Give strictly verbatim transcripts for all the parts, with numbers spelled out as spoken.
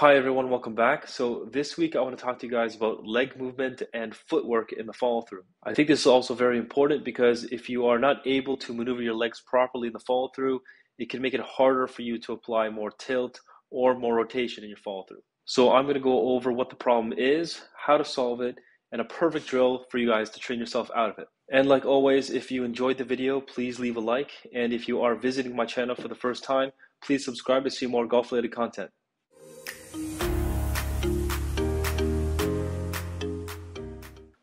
Hi everyone, welcome back. So this week I want to talk to you guys about leg movement and footwork in the follow through. I think this is also very important because if you are not able to maneuver your legs properly in the follow through, it can make it harder for you to apply more tilt or more rotation in your follow through. So I'm going to go over what the problem is, how to solve it, and a perfect drill for you guys to train yourself out of it. And like always, if you enjoyed the video, please leave a like. And if you are visiting my channel for the first time, please subscribe to see more golf related content.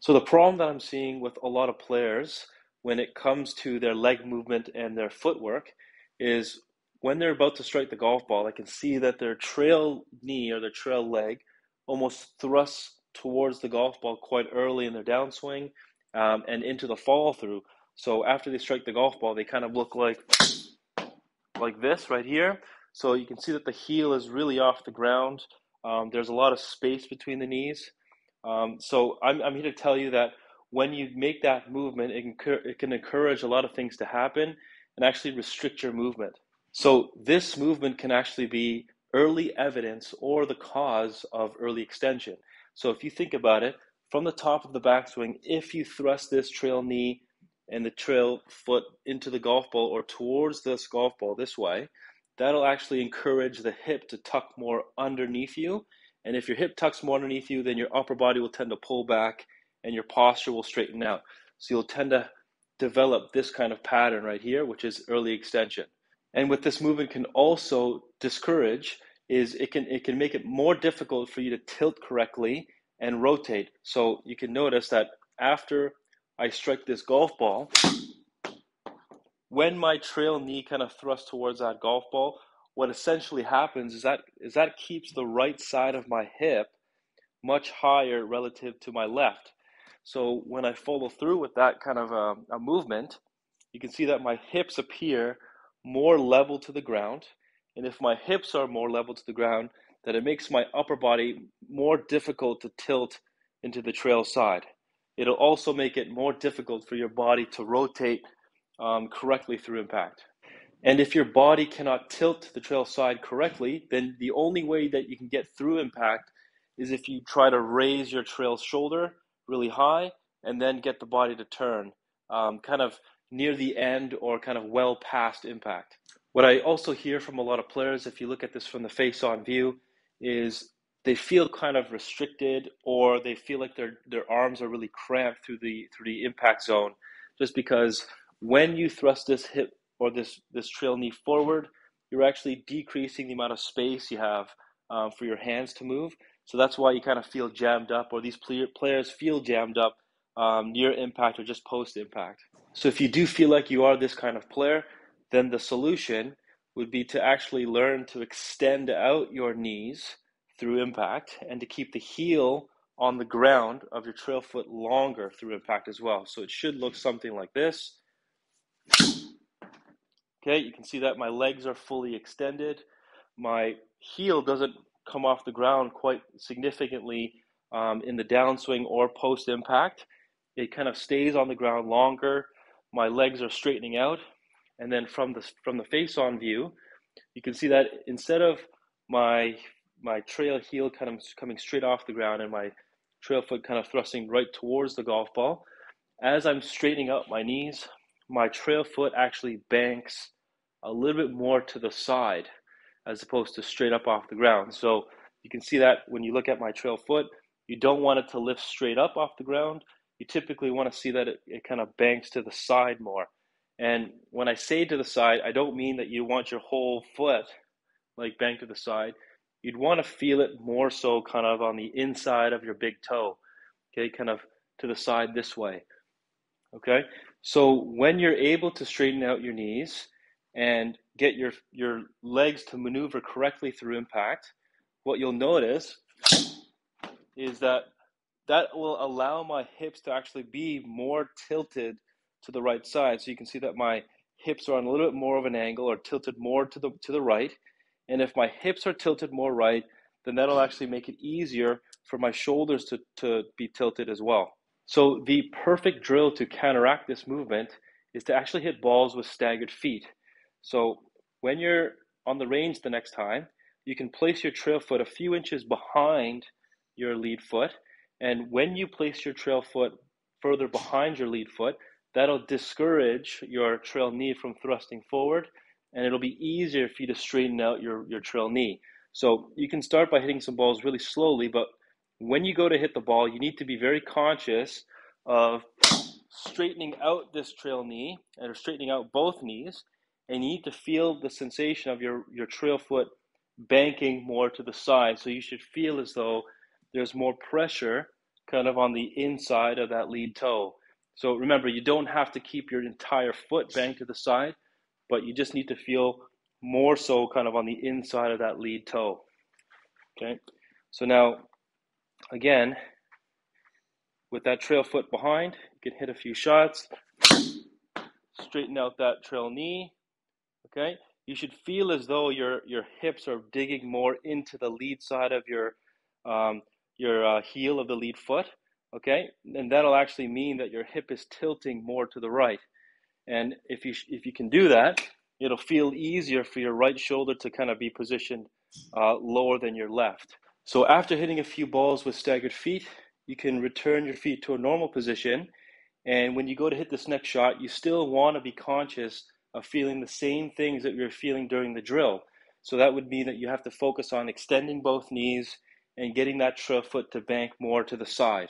So the problem that I'm seeing with a lot of players when it comes to their leg movement and their footwork is when they're about to strike the golf ball, I can see that their trail knee or their trail leg almost thrusts towards the golf ball quite early in their downswing um, and into the follow through. So after they strike the golf ball, they kind of look like, like this right here. So you can see that the heel is really off the ground. Um, there's a lot of space between the knees. Um, so I'm, I'm here to tell you that when you make that movement, it can, it can encourage a lot of things to happen and actually restrict your movement. So this movement can actually be early evidence or the cause of early extension. So if you think about it, from the top of the backswing, if you thrust this trail knee and the trail foot into the golf ball or towards this golf ball this way, that'll actually encourage the hip to tuck more underneath you. And if your hip tucks more underneath you, then your upper body will tend to pull back and your posture will straighten out. So you'll tend to develop this kind of pattern right here, which is early extension. And what this movement can also discourage is it can, it can make it more difficult for you to tilt correctly and rotate. So you can notice that after I strike this golf ball, when my trail knee kind of thrusts towards that golf ball, what essentially happens is that is that keeps the right side of my hip much higher relative to my left. So when I follow through with that kind of a, a movement, you can see that my hips appear more level to the ground. And if my hips are more level to the ground, then it makes my upper body more difficult to tilt into the trail side. It'll also make it more difficult for your body to rotate um, correctly through impact. And if your body cannot tilt the trail side correctly, then the only way that you can get through impact is if you try to raise your trail shoulder really high and then get the body to turn um, kind of near the end or kind of well past impact. What I also hear from a lot of players, if you look at this from the face-on view, is they feel kind of restricted or they feel like their, their arms are really cramped through the, through the impact zone just because when you thrust this hip or this, this trail knee forward, you're actually decreasing the amount of space you have um, for your hands to move. So that's why you kind of feel jammed up, or these play players feel jammed up um, near impact or just post-impact. So if you do feel like you are this kind of player, then the solution would be to actually learn to extend out your knees through impact and to keep the heel on the ground of your trail foot longer through impact as well. So it should look something like this. Okay, you can see that my legs are fully extended. My heel doesn't come off the ground quite significantly um, in the downswing or post-impact. It kind of stays on the ground longer. My legs are straightening out. And then from the, from the face-on view, you can see that instead of my, my trail heel kind of coming straight off the ground and my trail foot kind of thrusting right towards the golf ball, as I'm straightening out my knees, my trail foot actually banks a little bit more to the side as opposed to straight up off the ground. So you can see that when you look at my trail foot, you don't want it to lift straight up off the ground. You typically want to see that it, it kind of banks to the side more. And when I say to the side, I don't mean that you want your whole foot like banked to the side. You'd want to feel it more so kind of on the inside of your big toe, okay, kind of to the side this way. Okay, so when you're able to straighten out your knees and get your, your legs to maneuver correctly through impact, what you'll notice is that that will allow my hips to actually be more tilted to the right side. So you can see that my hips are on a little bit more of an angle or tilted more to the, to the right. And if my hips are tilted more right, then that'll actually make it easier for my shoulders to, to be tilted as well. So the perfect drill to counteract this movement is to actually hit balls with staggered feet. So when you're on the range the next time, you can place your trail foot a few inches behind your lead foot. And when you place your trail foot further behind your lead foot, that'll discourage your trail knee from thrusting forward, and it'll be easier for you to straighten out your, your trail knee. So you can start by hitting some balls really slowly, but when you go to hit the ball, you need to be very conscious of straightening out this trail knee, and or straightening out both knees, and you need to feel the sensation of your, your trail foot banking more to the side. So you should feel as though there's more pressure kind of on the inside of that lead toe. So remember, you don't have to keep your entire foot banked to the side, but you just need to feel more so kind of on the inside of that lead toe. Okay, so now, again, with that trail foot behind, you can hit a few shots, straighten out that trail knee, okay? You should feel as though your, your hips are digging more into the lead side of your, um, your uh, heel of the lead foot, okay? And that'll actually mean that your hip is tilting more to the right. And if you, if you can do that, it'll feel easier for your right shoulder to kind of be positioned uh, lower than your left. So after hitting a few balls with staggered feet, you can return your feet to a normal position. And when you go to hit this next shot, you still want to be conscious of feeling the same things that you're feeling during the drill. So that would mean that you have to focus on extending both knees and getting that trail foot to bank more to the side.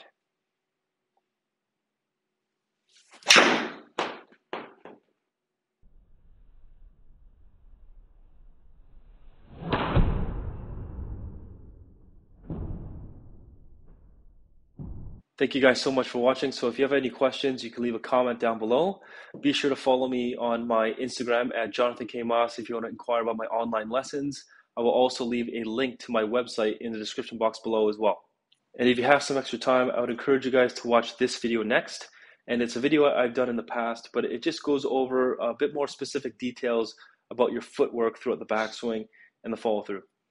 Thank you guys so much for watching. So if you have any questions, you can leave a comment down below. Be sure to follow me on my Instagram at Jonathan K. Moss if you want to inquire about my online lessons. I will also leave a link to my website in the description box below as well. And if you have some extra time, I would encourage you guys to watch this video next. And it's a video I've done in the past, but it just goes over a bit more specific details about your footwork throughout the backswing and the follow-through.